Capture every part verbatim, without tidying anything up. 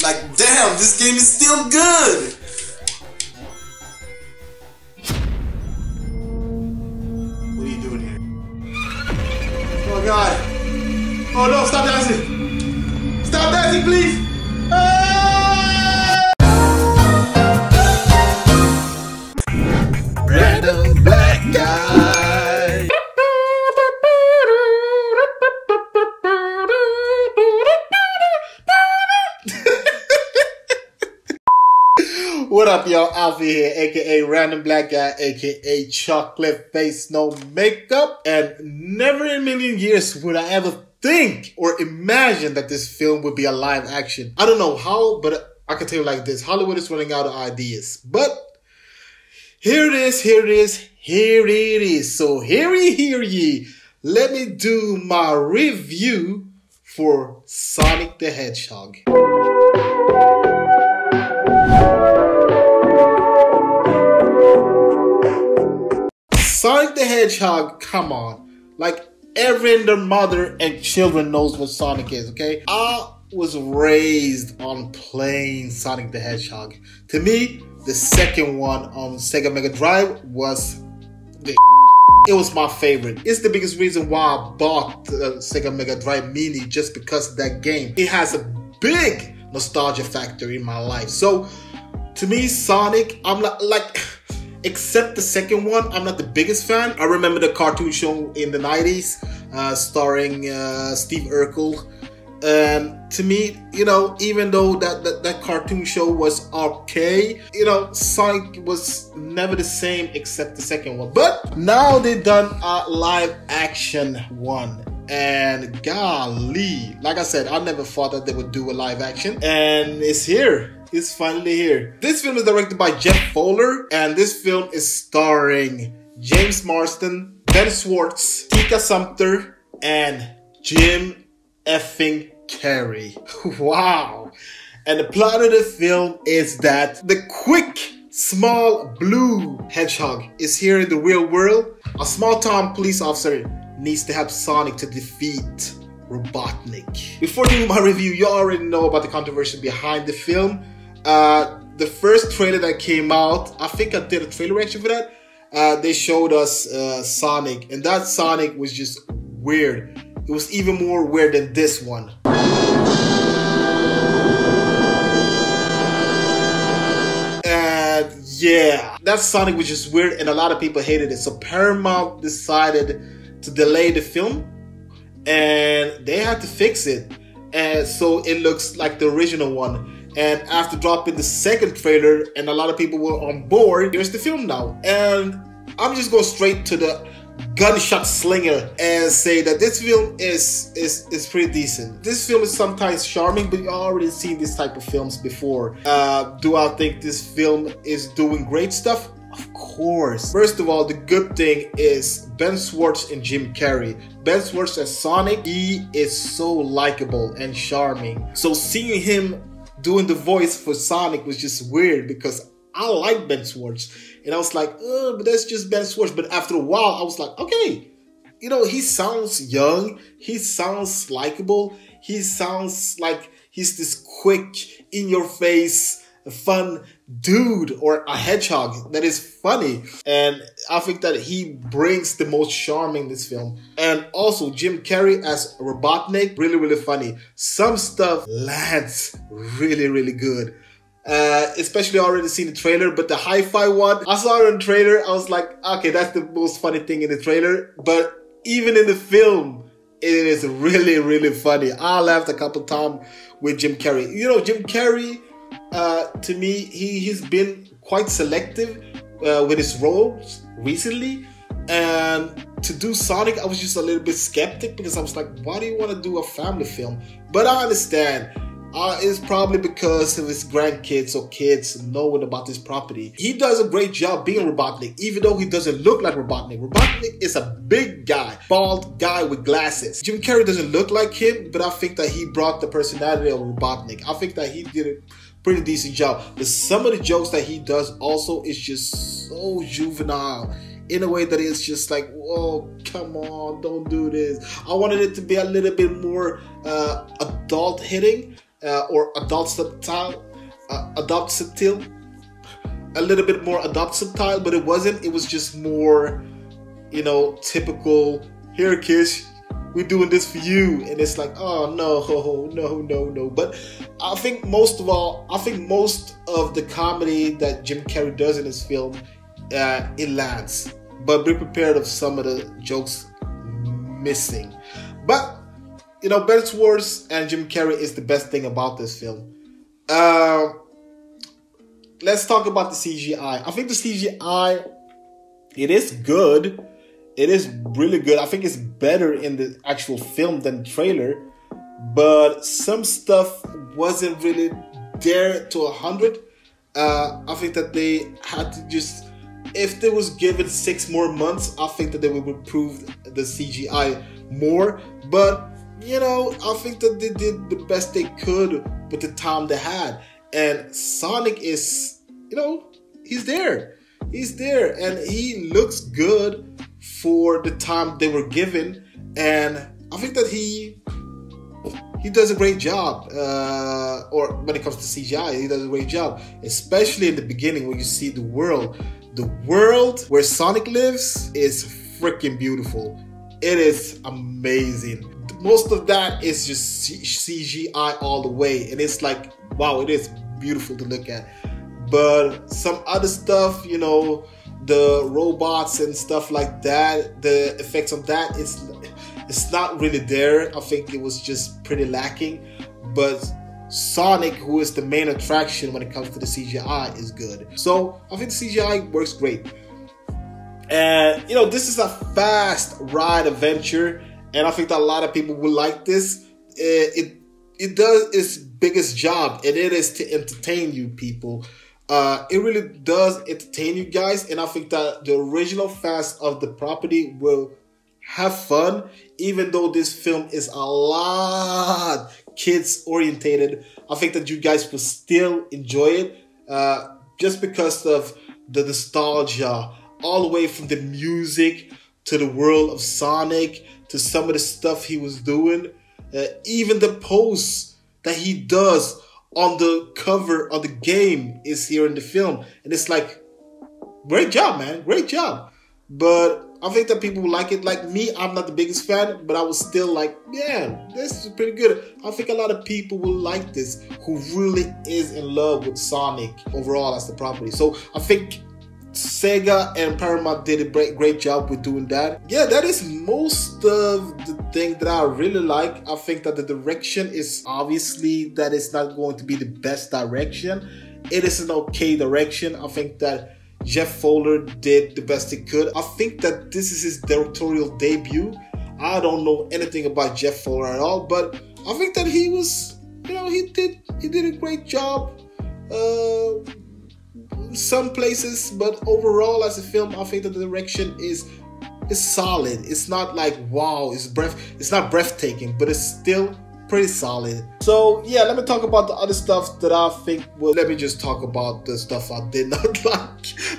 Like, damn, this game is still good! What are you doing here? Oh god! Oh no, stop dancing! Stop dancing, please! Ah! Random black guy! What up, y'all? Alfie here, aka Random Black Guy, aka Chocolate Face, No Makeup. And never in a million years would I ever think or imagine that this film would be a live action. I don't know how, but I can tell you like this: Hollywood is running out of ideas. But here it is, here it is, here it is. So hear ye, hear ye. Let me do my review for Sonic the Hedgehog. Sonic the Hedgehog, come on. Like, every their mother and children knows what Sonic is, okay? I was raised on playing Sonic the Hedgehog. To me, the second one on Sega Mega Drive was the It was my favorite. It's the biggest reason why I bought the Sega Mega Drive Mini, just because of that game. It has a big nostalgia factor in my life. So, to me, Sonic, I'm not like... Except the second one, I'm not the biggest fan. I remember the cartoon show in the nineties, uh, starring uh, Steve Urkel. Um, to me, you know, even though that, that, that cartoon show was okay, you know, Sonic was never the same except the second one. But now they've done a live action one. And golly, like I said, I never thought that they would do a live action. And it's here. It's finally here. This film is directed by Jeff Fowler, and this film is starring James Marsden, Ben Schwartz, Tika Sumpter, and Jim effing Carrey. Wow. And the plot of the film is that the quick, small, blue hedgehog is here in the real world. A small-town police officer needs to help Sonic to defeat Robotnik. Before doing my review, you already know about the controversy behind the film. Uh, the first trailer that came out, I think I did a trailer reaction for that. Uh, they showed us uh, Sonic, and that Sonic was just weird. It was even more weird than this one. And yeah, that Sonic was just weird, and a lot of people hated it. So Paramount decided to delay the film, and they had to fix it. And so it looks like the original one. And after dropping the second trailer, and a lot of people were on board, here's the film now. And I'm just going straight to the gunshot slinger and say that this film is is is pretty decent. This film is sometimes charming, but you already seen this type of films before. Uh, do I think this film is doing great stuff? Of course. First of all, the good thing is Ben Schwartz and Jim Carrey. Ben Schwartz as Sonic, he is so likable and charming. So seeing him doing the voice for Sonic was just weird, because I like Ben Schwartz. And I was like, oh, but that's just Ben Schwartz. But after a while, I was like, okay, you know, he sounds young. He sounds likable. He sounds like he's this quick, in-your-face, fun dude, or a hedgehog that is funny. And I think that he brings the most charm in this film. And also Jim Carrey as Robotnik, really really funny. Some stuff lands really really good, uh, especially already seen the trailer. But the hi-fi one, I saw it in the trailer, I was like, okay, that's the most funny thing in the trailer. But even in the film, it is really really funny. I laughed a couple times with Jim Carrey. You know, Jim Carrey, Uh, to me, he, he's been quite selective uh, with his roles recently. And to do Sonic, I was just a little bit skeptic, because I was like, why do you want to do a family film? But I understand. Uh, it's probably because of his grandkids or kids knowing about this property. He does a great job being Robotnik, even though he doesn't look like Robotnik. Robotnik is a big guy, bald guy with glasses. Jim Carrey doesn't look like him, but I think that he brought the personality of Robotnik. I think that he did it. Pretty decent job. But some of the jokes that he does also is just so juvenile, in a way that it's just like, whoa, come on, don't do this. I wanted it to be a little bit more uh, adult hitting, uh, or adult subtile, uh, adopt subtile, a little bit more adopt subtile, but it wasn't. It was just more, you know, typical. Here, kids, we're doing this for you, and it's like, oh no, no, no, no. But I think most of all, I think most of the comedy that Jim Carrey does in his film, uh, it lands. But be prepared of some of the jokes missing. But you know, Ben Schwartz and Jim Carrey is the best thing about this film. Uh, let's talk about the C G I. I think the C G I, it is good. It is really good. I think it's better in the actual film than trailer. But some stuff wasn't really there to a hundred. Uh, I think that they had to just... If they was given six more months, I think that they would improve the C G I more. But, you know, I think that they did the best they could with the time they had. And Sonic is, you know, he's there. He's there. And he looks good for the time they were given, and I think that he he does a great job. Uh, or when it comes to C G I, he does a great job, especially in the beginning when you see the world. The world where Sonic lives is freaking beautiful. It is amazing. Most of that is just C G I all the way, and it's like, wow, it is beautiful to look at. But some other stuff, you know, the robots and stuff like that, the effects of that, it's it's not really there. I think it was just pretty lacking. But Sonic, who is the main attraction when it comes to the C G I, is good. So I think the C G I works great. And you know, this is a fast ride adventure, and I think that a lot of people will like this. It, it, it does its biggest job, and it is to entertain you people. Uh, it really does entertain you guys, and I think that the original fans of the property will have fun, even though this film is a lot kids orientated. I think that you guys will still enjoy it, uh, just because of the nostalgia, all the way from the music to the world of Sonic to some of the stuff he was doing, uh, even the pose that he does on the cover of the game is here in the film, and it's like, great job, man, great job. But I think that people will like it. Like me, I'm not the biggest fan, but I was still like, yeah, this is pretty good. I think a lot of people will like this who really is in love with Sonic overall as the property. So I think Sega and Paramount did a great, great job with doing that. Yeah, that is most of the thing that I really like. I think that the direction is obviously that it's not going to be the best direction. It is an okay direction. I think that Jeff Fowler did the best he could. I think that this is his directorial debut. I don't know anything about Jeff Fowler at all, but I think that he was, you know, he did he did a great job. Uh, some places, but overall as a film, I think that the direction is is solid. It's not like wow, it's breath it's not breathtaking, but it's still pretty solid. So yeah, let me talk about the other stuff that I think well let me just talk about the stuff I did not like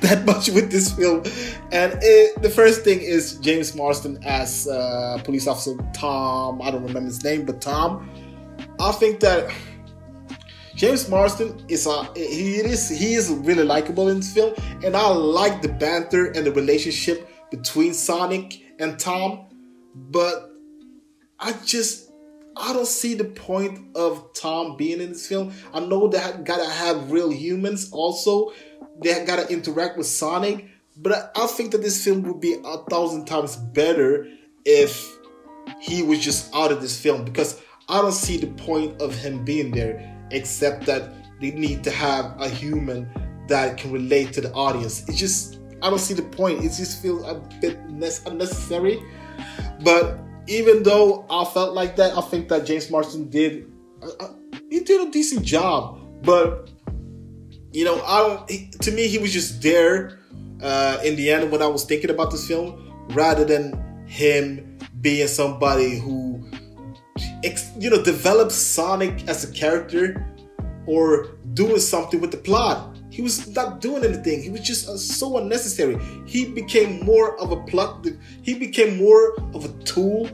that much with this film. And it, the first thing is James Marsden as uh, police officer Tom. I don't remember his name, but Tom. I think that James Marsden is a he is he is really likable in this film, and I like the banter and the relationship between Sonic and Tom, but I just I don't see the point of Tom being in this film. I know they gotta have real humans also, they gotta interact with Sonic, but I think that this film would be a thousand times better if he was just out of this film, because I don't see the point of him being there. Except that they need to have a human that can relate to the audience. It's just, I don't see the point. It just feels a bit unnecessary. But even though I felt like that, I think that James Marsden did, uh, he did a decent job. But, you know, I don't, he, to me, he was just there uh, in the end when I was thinking about this film, rather than him being somebody who, you know, develop Sonic as a character or doing something with the plot. He was not doing anything. He was just uh, so unnecessary. He became more of a plot. He became more of a tool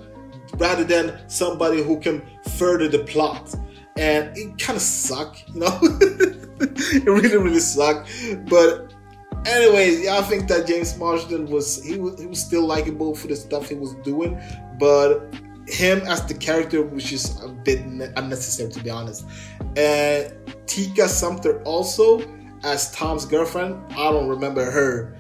rather than somebody who can further the plot. and it kind of sucked, you know. It really, really sucked. But anyways, I think that James Marsden was he was he was still likable for the stuff he was doing, but him as the character was just a bit unnecessary, to be honest. And Tika Sumpter also as Tom's girlfriend, I don't remember her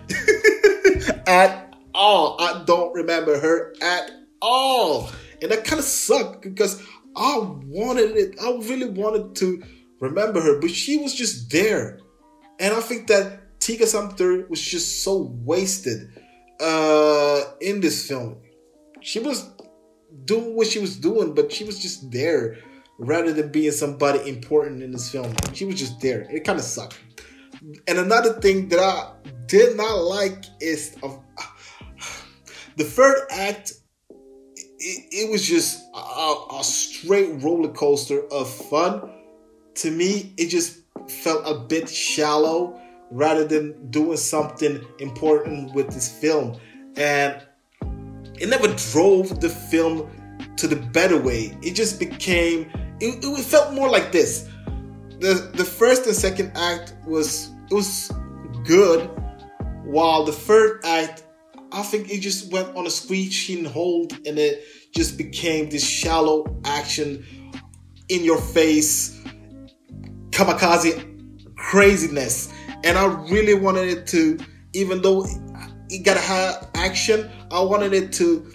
at all. I don't remember her at all, and that kind of sucked because I wanted it. I really wanted to remember her, but she was just there, and I think that Tika Sumpter was just so wasted uh, in this film. She was doing what she was doing, but she was just there rather than being somebody important in this film. She was just there. It kind of sucked. And another thing that I did not like is of uh, the third act. It, it was just a, a straight roller coaster of fun. To me, it just felt a bit shallow rather than doing something important with this film. And it never drove the film to the better way. It just became, it, it felt more like this. The, the first and second act was, it was good, while the third act, I think it just went on a screeching hold, and it just became this shallow action, in your face, kamikaze craziness. And I really wanted it to, even though it gotta have action, I wanted it to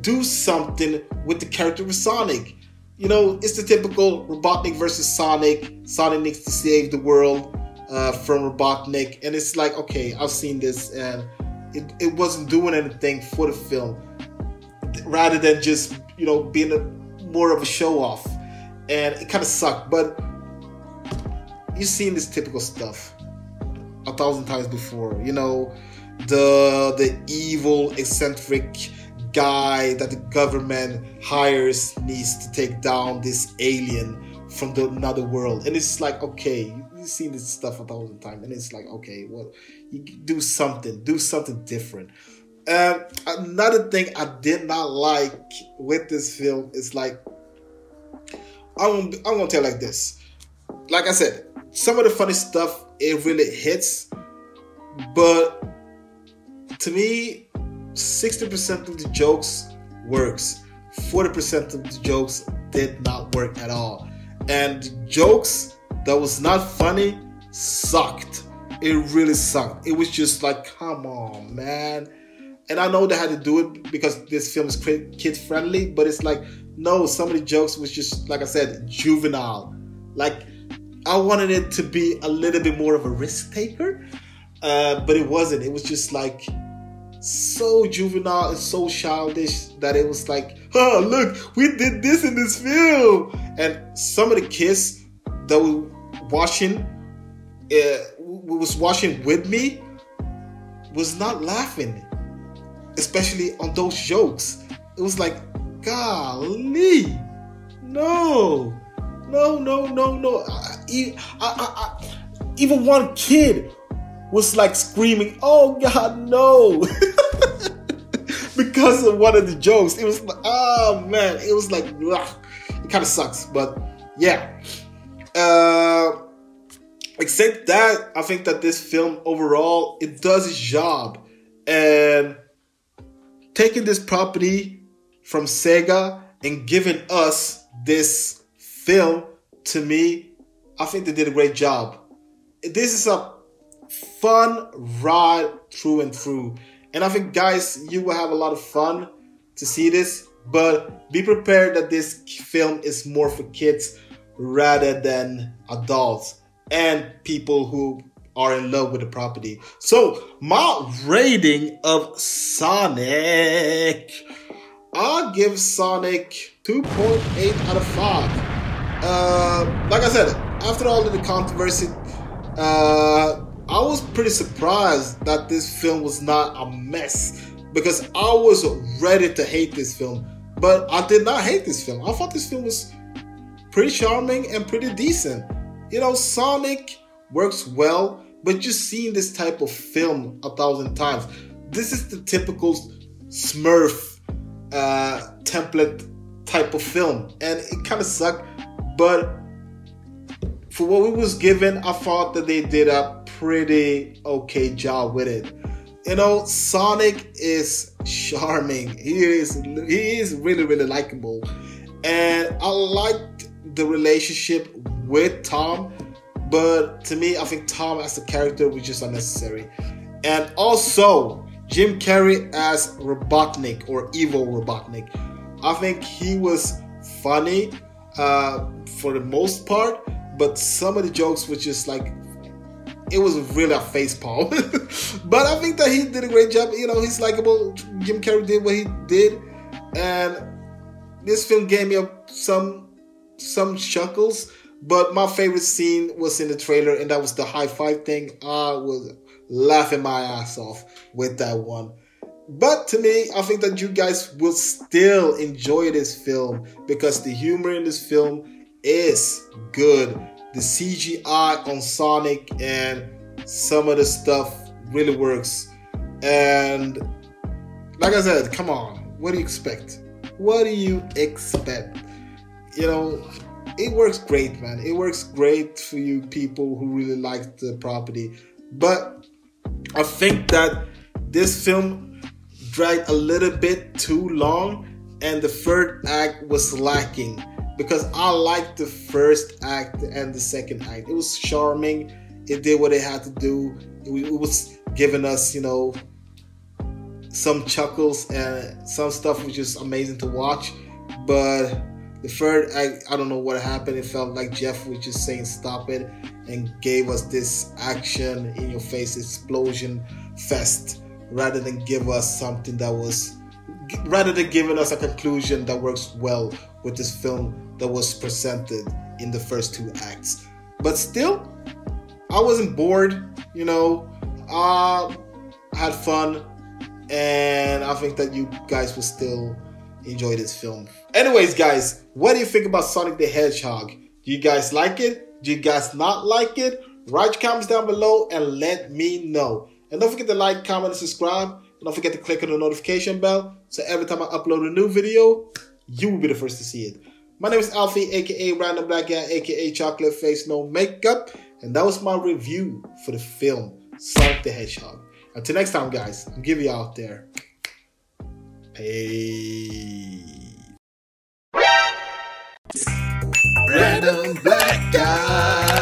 do something with the character of Sonic. You know, it's the typical Robotnik versus Sonic. Sonic needs to save the world uh, from Robotnik, and it's like, okay, I've seen this, and It, it wasn't doing anything for the film, rather than just, you know, being a, more of a show off, and it kind of sucked. But you've seen this typical stuff a thousand times before. You know, the the evil eccentric guy that the government hires needs to take down this alien from the, another world, and it's like, okay, seen this stuff a thousand times, and it's like, okay, well, you do something do something different. Um, another thing I did not like with this film is, like, I'm, I'm gonna tell you like this, like I said, some of the funny stuff, it really hits, but to me, sixty percent of the jokes works, forty percent of the jokes did not work at all, and jokes that was not funny sucked. It really sucked. It was just like, come on, man. And I know they had to do it because this film is kid friendly, but it's like, no, some of the jokes was just, like I said, juvenile. Like, I wanted it to be a little bit more of a risk taker, uh, but it wasn't. It was just like so juvenile and so childish that it was like, oh, look, we did this in this film. And some of the kids that we watching, uh, was watching with me, was not laughing, especially on those jokes. It was like, golly, no, no, no, no, no. I, I, I, I, even one kid was like screaming, "Oh God, no!" because of one of the jokes. It was, like, oh man, it was like, ugh. It kind of sucks, but yeah. Uh, except that, I think that this film overall, it does its job, and taking this property from Sega and giving us this film, to me, I think they did a great job. This is a fun ride through and through, and I think, guys, you will have a lot of fun to see this, but be prepared that this film is more for kids rather than adults and people who are in love with the property. So my rating of Sonic, I'll give Sonic two point eight out of five. Uh, like I said, after all of the controversy, uh, I was pretty surprised that this film was not a mess, because I was ready to hate this film, but I did not hate this film. I thought this film was pretty charming and pretty decent. You know, Sonic works well, but you've seen this type of film a thousand times. This is the typical Smurf uh, template type of film, and it kind of sucked, but for what we was given, I thought that they did a pretty okay job with it. You know, Sonic is charming. He is he is really, really likable. And I liked the relationship with Tom, but to me, I think Tom as a character was just unnecessary. And also, Jim Carrey as Robotnik, or Evil Robotnik. I think he was funny uh, for the most part, but some of the jokes were just like, it was really a face palm. But I think that he did a great job. You know, he's likable. Jim Carrey did what he did, and this film gave me some some chuckles. But my favorite scene was in the trailer, and that was the high five thing. I was laughing my ass off with that one. But to me, I think that you guys will still enjoy this film because the humor in this film is good. The C G I on Sonic and some of the stuff really works. And like I said, come on, what do you expect? What do you expect? You know, it works great, man. It works great for you people who really like the property. But I think that this film dragged a little bit too long, and the third act was lacking, because I liked the first act and the second act. It was charming. It did what it had to do. It was giving us, you know, some chuckles, and some stuff was just amazing to watch. But the third act, I don't know what happened. It felt like Jeff was just saying stop it and gave us this action in your face explosion fest, rather than give us something that was, rather than giving us a conclusion that works well with this film that was presented in the first two acts. But still, I wasn't bored, you know, I had fun. And I think that you guys will still enjoy this film. Anyways, guys, what do you think about Sonic the Hedgehog? Do you guys like it? Do you guys not like it? Write your comments down below and let me know. And don't forget to like, comment, and subscribe. And don't forget to click on the notification bell, so every time I upload a new video, you will be the first to see it. My name is Alfie, aka Random Black Guy, aka Chocolate Face No Makeup. And that was my review for the film Sonic the Hedgehog. Until next time, guys, I'm giving you out there. Hey. Random Black Guy.